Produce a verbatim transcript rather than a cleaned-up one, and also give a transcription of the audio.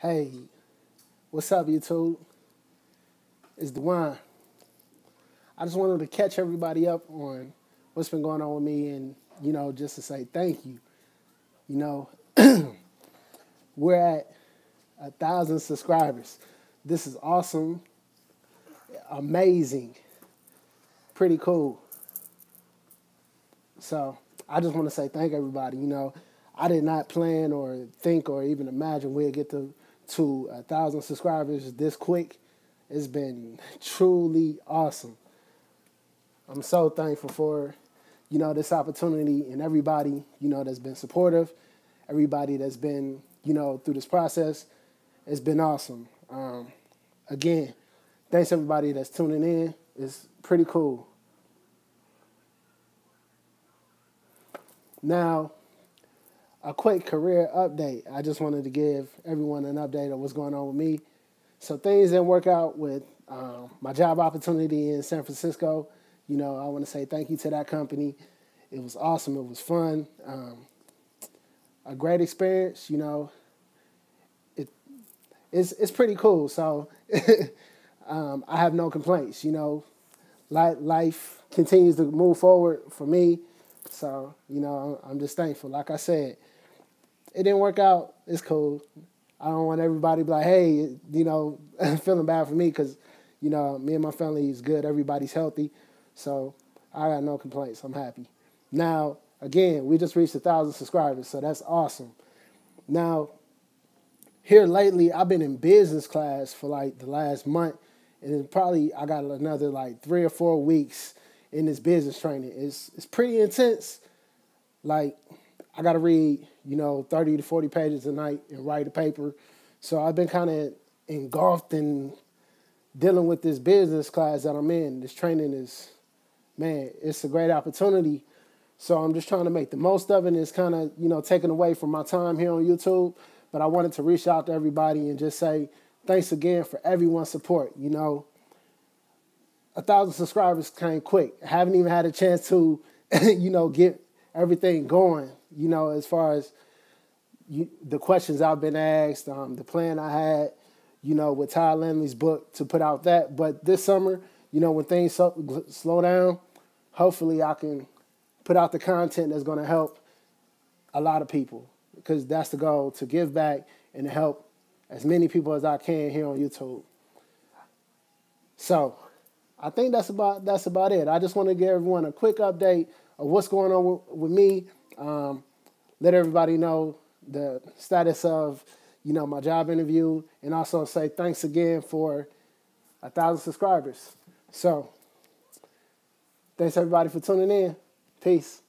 Hey, what's up, YouTube? It's Du'An. I just wanted to catch everybody up on what's been going on with me and, you know, just to say thank you. You know, we're at a thousand subscribers. This is awesome, amazing, pretty cool. So I just want to say thank everybody. You know, I did not plan or think or even imagine we'd get to to a thousand subscribers this quick. It's been truly awesome. I'm so thankful for, you know, this opportunity and everybody, you know, that's been supportive, everybody that's been, you know, through this process. It's been awesome. Um, again, thanks everybody that's tuning in. It's pretty cool. Now, a quick career update. I just wanted to give everyone an update of what's going on with me. So things didn't work out with um, my job opportunity in San Francisco. You know, I want to say thank you to that company. It was awesome. It was fun. Um, a great experience. You know, it it's it's pretty cool. So um, I have no complaints. You know, life continues to move forward for me. So, you know, I'm just thankful. Like I said, it didn't work out. It's cool. I don't want everybody to be like, hey, you know, feeling bad for me because, you know, me and my family is good. Everybody's healthy. So I got no complaints. I'm happy. Now, again, we just reached a thousand subscribers, so that's awesome. Now, here lately, I've been in business class for, like, the last month, and probably I got another, like, three or four weeks in this business training. It's, it's pretty intense. Like, I got to read, you know, thirty to forty pages a night and write a paper. So I've been kind of engulfed in dealing with this business class that I'm in. This training is, man, it's a great opportunity. So I'm just trying to make the most of it. It's kind of, you know, taken away from my time here on YouTube. But I wanted to reach out to everybody and just say thanks again for everyone's support. You know, A thousand subscribers came quick. I haven't even had a chance to, you know, get everything going, you know, as far as you, the questions I've been asked, um, the plan I had, you know, with Ty Lammle's book to put out that. But this summer, you know, when things so, slow down, hopefully I can put out the content that's going to help a lot of people, because that's the goal, to give back and to help as many people as I can here on YouTube. So I think that's about that's about it. I just want to give everyone a quick update of what's going on with, with me. Um, let everybody know the status of, you know, my job interview, and also say thanks again for a thousand subscribers. So thanks everybody for tuning in. Peace.